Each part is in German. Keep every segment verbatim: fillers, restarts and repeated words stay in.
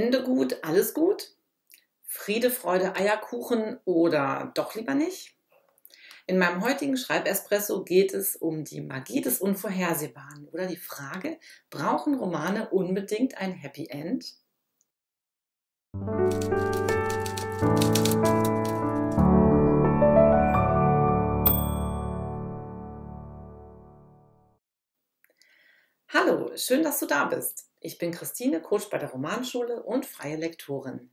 Ende gut, alles gut? Friede, Freude, Eierkuchen oder doch lieber nicht? In meinem heutigen Schreib-Espresso geht es um die Magie des Unvorhersehbaren oder die Frage, brauchen Romane unbedingt ein Happy End? Hallo, schön, dass du da bist. Ich bin Christine, Coach bei der Romanschule und freie Lektorin.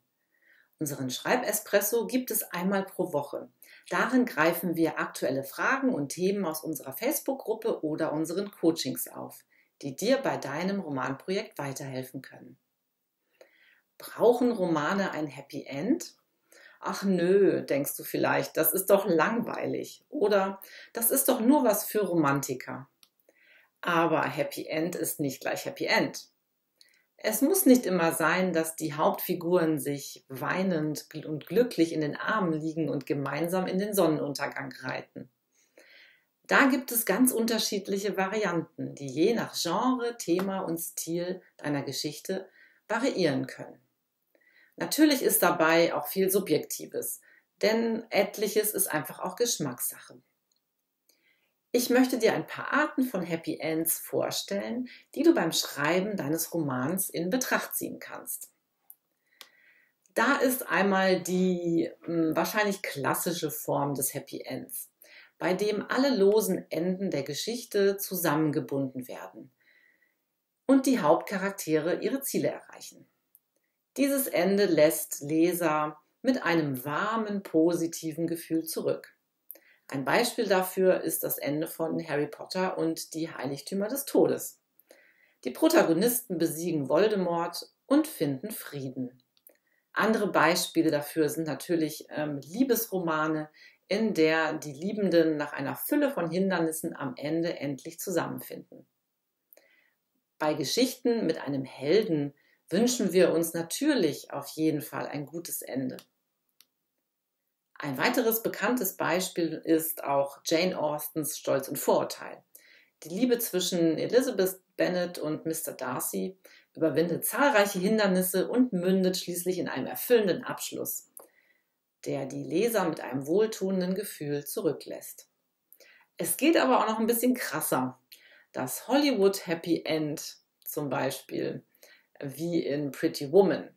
Unseren Schreib-Espresso gibt es einmal pro Woche. Darin greifen wir aktuelle Fragen und Themen aus unserer Facebook-Gruppe oder unseren Coachings auf, die dir bei deinem Romanprojekt weiterhelfen können. Brauchen Romane ein Happy End? Ach nö, denkst du vielleicht, das ist doch langweilig. Oder das ist doch nur was für Romantiker. Aber Happy End ist nicht gleich Happy End. Es muss nicht immer sein, dass die Hauptfiguren sich weinend und glücklich in den Armen liegen und gemeinsam in den Sonnenuntergang reiten. Da gibt es ganz unterschiedliche Varianten, die je nach Genre, Thema und Stil deiner Geschichte variieren können. Natürlich ist dabei auch viel Subjektives, denn etliches ist einfach auch Geschmackssache. Ich möchte dir ein paar Arten von Happy Ends vorstellen, die du beim Schreiben deines Romans in Betracht ziehen kannst. Da ist einmal die mh, wahrscheinlich klassische Form des Happy Ends, bei dem alle losen Enden der Geschichte zusammengebunden werden und die Hauptcharaktere ihre Ziele erreichen. Dieses Ende lässt Leser mit einem warmen, positiven Gefühl zurück. Ein Beispiel dafür ist das Ende von Harry Potter und die Heiligtümer des Todes. Die Protagonisten besiegen Voldemort und finden Frieden. Andere Beispiele dafür sind natürlich ähm, Liebesromane, in der die Liebenden nach einer Fülle von Hindernissen am Ende endlich zusammenfinden. Bei Geschichten mit einem Helden wünschen wir uns natürlich auf jeden Fall ein gutes Ende. Ein weiteres bekanntes Beispiel ist auch Jane Austens Stolz und Vorurteil. Die Liebe zwischen Elizabeth Bennett und Mister Darcy überwindet zahlreiche Hindernisse und mündet schließlich in einem erfüllenden Abschluss, der die Leser mit einem wohltuenden Gefühl zurücklässt. Es geht aber auch noch ein bisschen krasser. Das Hollywood Happy End zum Beispiel, wie in Pretty Woman.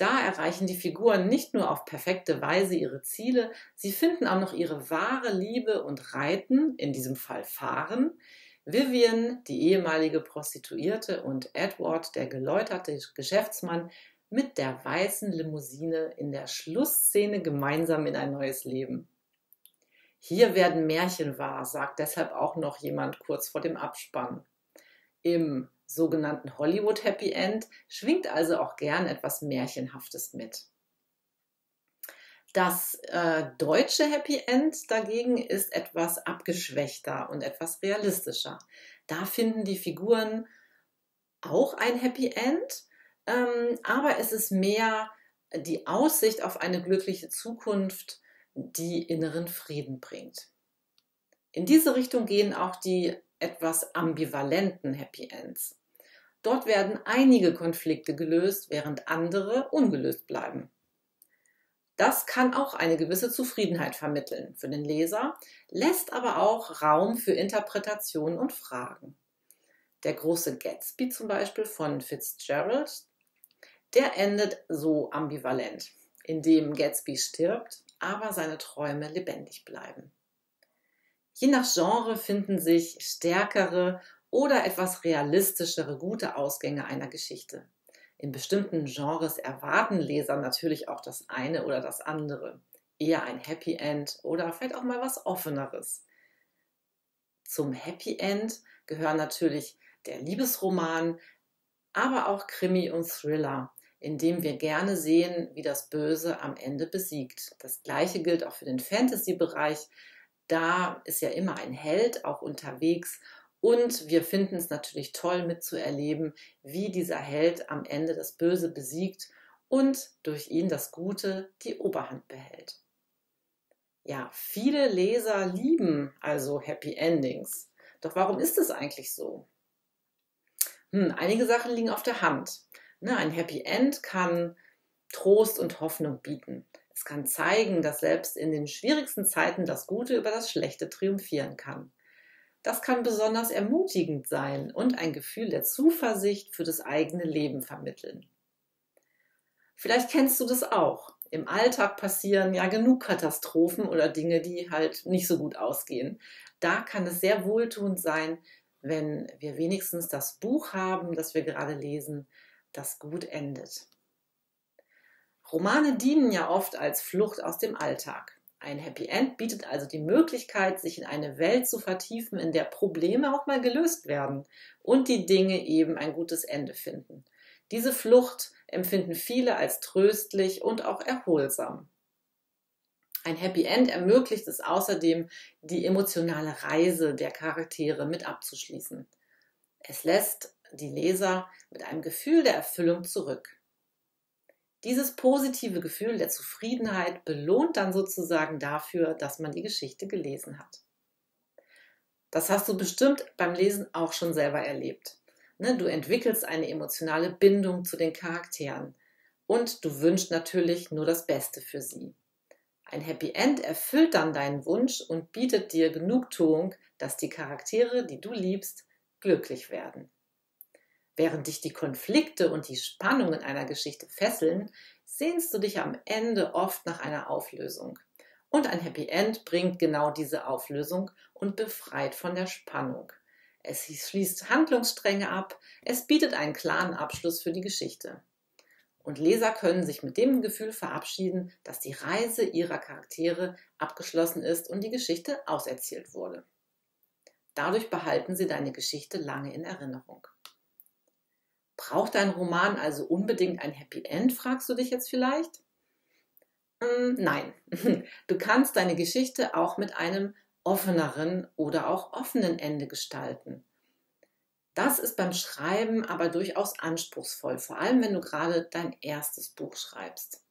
Da erreichen die Figuren nicht nur auf perfekte Weise ihre Ziele, sie finden auch noch ihre wahre Liebe und reiten, in diesem Fall fahren, Vivian, die ehemalige Prostituierte, und Edward, der geläuterte Geschäftsmann, mit der weißen Limousine in der Schlussszene gemeinsam in ein neues Leben. Hier werden Märchen wahr, sagt deshalb auch noch jemand kurz vor dem Abspann. Im sogenannten Hollywood Happy End schwingt also auch gern etwas Märchenhaftes mit. Das äh, deutsche Happy End dagegen ist etwas abgeschwächter und etwas realistischer. Da finden die Figuren auch ein Happy End, ähm, aber es ist mehr die Aussicht auf eine glückliche Zukunft, die inneren Frieden bringt. In diese Richtung gehen auch die etwas ambivalenten Happy Ends. Dort werden einige Konflikte gelöst, während andere ungelöst bleiben. Das kann auch eine gewisse Zufriedenheit vermitteln für den Leser, lässt aber auch Raum für Interpretationen und Fragen. Der große Gatsby zum Beispiel von Fitzgerald, der endet so ambivalent, indem Gatsby stirbt, aber seine Träume lebendig bleiben. Je nach Genre finden sich stärkere oder etwas realistischere gute Ausgänge einer Geschichte. In bestimmten Genres erwarten Leser natürlich auch das eine oder das andere. Eher ein Happy End oder vielleicht auch mal was Offeneres. Zum Happy End gehören natürlich der Liebesroman, aber auch Krimi und Thriller, in dem wir gerne sehen, wie das Böse am Ende besiegt. Das Gleiche gilt auch für den Fantasy-Bereich. Da ist ja immer ein Held auch unterwegs und wir finden es natürlich toll mitzuerleben, wie dieser Held am Ende das Böse besiegt und durch ihn das Gute die Oberhand behält. Ja, viele Leser lieben also Happy Endings. Doch warum ist es eigentlich so? Hm, einige Sachen liegen auf der Hand. Ne, ein Happy End kann Trost und Hoffnung bieten. Es kann zeigen, dass selbst in den schwierigsten Zeiten das Gute über das Schlechte triumphieren kann. Das kann besonders ermutigend sein und ein Gefühl der Zuversicht für das eigene Leben vermitteln. Vielleicht kennst du das auch. Im Alltag passieren ja genug Katastrophen oder Dinge, die halt nicht so gut ausgehen. Da kann es sehr wohltuend sein, wenn wir wenigstens das Buch haben, das wir gerade lesen, das gut endet. Romane dienen ja oft als Flucht aus dem Alltag. Ein Happy End bietet also die Möglichkeit, sich in eine Welt zu vertiefen, in der Probleme auch mal gelöst werden und die Dinge eben ein gutes Ende finden. Diese Flucht empfinden viele als tröstlich und auch erholsam. Ein Happy End ermöglicht es außerdem, die emotionale Reise der Charaktere mit abzuschließen. Es lässt die Leser mit einem Gefühl der Erfüllung zurück. Dieses positive Gefühl der Zufriedenheit belohnt dann sozusagen dafür, dass man die Geschichte gelesen hat. Das hast du bestimmt beim Lesen auch schon selber erlebt. Du entwickelst eine emotionale Bindung zu den Charakteren und du wünschst natürlich nur das Beste für sie. Ein Happy End erfüllt dann deinen Wunsch und bietet dir Genugtuung, dass die Charaktere, die du liebst, glücklich werden. Während dich die Konflikte und die Spannungen einer Geschichte fesseln, sehnst du dich am Ende oft nach einer Auflösung. Und ein Happy End bringt genau diese Auflösung und befreit von der Spannung. Es schließt Handlungsstränge ab, es bietet einen klaren Abschluss für die Geschichte. Und Leser können sich mit dem Gefühl verabschieden, dass die Reise ihrer Charaktere abgeschlossen ist und die Geschichte auserzählt wurde. Dadurch behalten sie deine Geschichte lange in Erinnerung. Braucht dein Roman also unbedingt ein Happy End, fragst du dich jetzt vielleicht? Nein, du kannst deine Geschichte auch mit einem offeneren oder auch offenen Ende gestalten. Das ist beim Schreiben aber durchaus anspruchsvoll, vor allem wenn du gerade dein erstes Buch schreibst.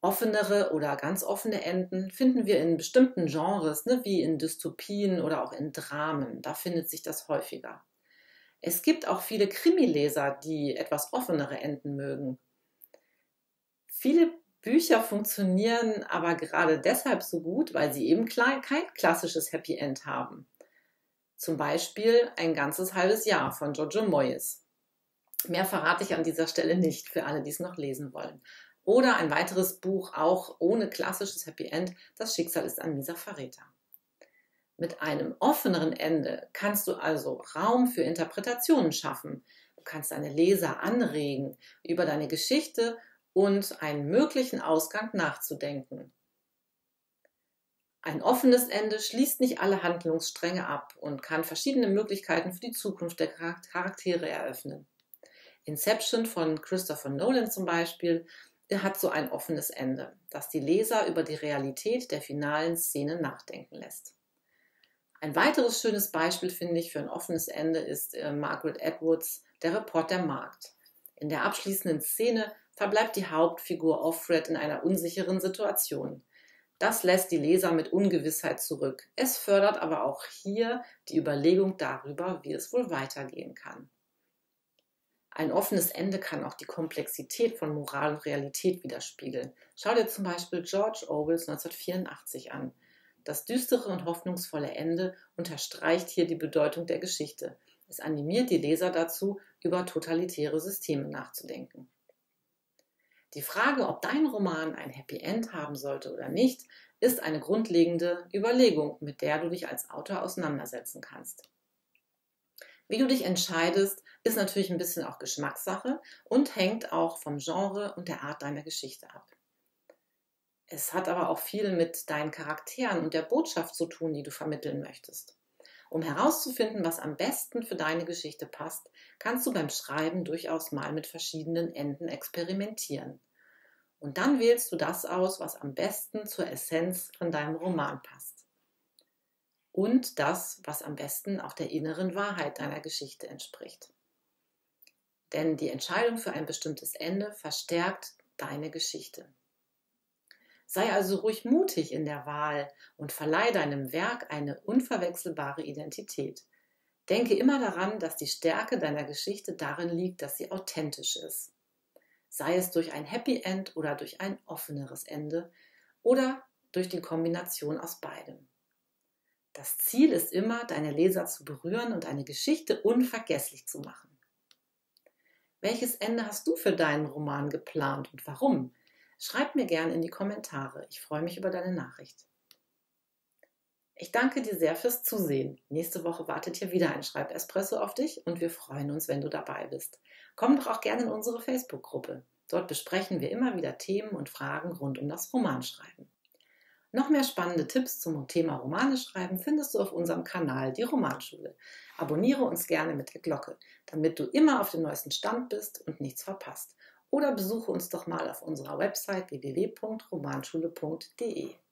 Offenere oder ganz offene Enden finden wir in bestimmten Genres, ne, wie in Dystopien oder auch in Dramen, da findet sich das häufiger. Es gibt auch viele Krimileser, die etwas offenere Enden mögen. Viele Bücher funktionieren aber gerade deshalb so gut, weil sie eben kein klassisches Happy End haben. Zum Beispiel Ein ganzes halbes Jahr von Jojo Moyes. Mehr verrate ich an dieser Stelle nicht, für alle, die es noch lesen wollen. Oder ein weiteres Buch, auch ohne klassisches Happy End, Das Schicksal ist ein mieser Verräter. Mit einem offeneren Ende kannst du also Raum für Interpretationen schaffen. Du kannst deine Leser anregen, über deine Geschichte und einen möglichen Ausgang nachzudenken. Ein offenes Ende schließt nicht alle Handlungsstränge ab und kann verschiedene Möglichkeiten für die Zukunft der Charaktere eröffnen. Inception von Christopher Nolan zum Beispiel hat so ein offenes Ende, das die Leser über die Realität der finalen Szene nachdenken lässt. Ein weiteres schönes Beispiel, finde ich, für ein offenes Ende ist äh, Margaret Edwards, Der Report der Markt. In der abschließenden Szene verbleibt die Hauptfigur Offred in einer unsicheren Situation. Das lässt die Leser mit Ungewissheit zurück. Es fördert aber auch hier die Überlegung darüber, wie es wohl weitergehen kann. Ein offenes Ende kann auch die Komplexität von Moral und Realität widerspiegeln. Schau dir zum Beispiel George Orwells neunzehnhundertvierundachtzig an. Das düstere und hoffnungsvolle Ende unterstreicht hier die Bedeutung der Geschichte. Es animiert die Leser dazu, über totalitäre Systeme nachzudenken. Die Frage, ob dein Roman ein Happy End haben sollte oder nicht, ist eine grundlegende Überlegung, mit der du dich als Autor auseinandersetzen kannst. Wie du dich entscheidest, ist natürlich ein bisschen auch Geschmackssache und hängt auch vom Genre und der Art deiner Geschichte ab. Es hat aber auch viel mit deinen Charakteren und der Botschaft zu tun, die du vermitteln möchtest. Um herauszufinden, was am besten für deine Geschichte passt, kannst du beim Schreiben durchaus mal mit verschiedenen Enden experimentieren. Und dann wählst du das aus, was am besten zur Essenz von deinem Roman passt. Und das, was am besten auch der inneren Wahrheit deiner Geschichte entspricht. Denn die Entscheidung für ein bestimmtes Ende verstärkt deine Geschichte. Sei also ruhig mutig in der Wahl und verleih deinem Werk eine unverwechselbare Identität. Denke immer daran, dass die Stärke deiner Geschichte darin liegt, dass sie authentisch ist. Sei es durch ein Happy End oder durch ein offeneres Ende oder durch die Kombination aus beidem. Das Ziel ist immer, deine Leser zu berühren und eine Geschichte unvergesslich zu machen. Welches Ende hast du für deinen Roman geplant und warum? Schreib mir gerne in die Kommentare. Ich freue mich über deine Nachricht. Ich danke dir sehr fürs Zusehen. Nächste Woche wartet hier wieder ein Schreib-Espresso auf dich und wir freuen uns, wenn du dabei bist. Komm doch auch gerne in unsere Facebook-Gruppe. Dort besprechen wir immer wieder Themen und Fragen rund um das Romanschreiben. Noch mehr spannende Tipps zum Thema Romane schreiben findest du auf unserem Kanal Die Romanschule. Abonniere uns gerne mit der Glocke, damit du immer auf dem neuesten Stand bist und nichts verpasst. Oder besuche uns doch mal auf unserer Website w w w punkt romanschule punkt de.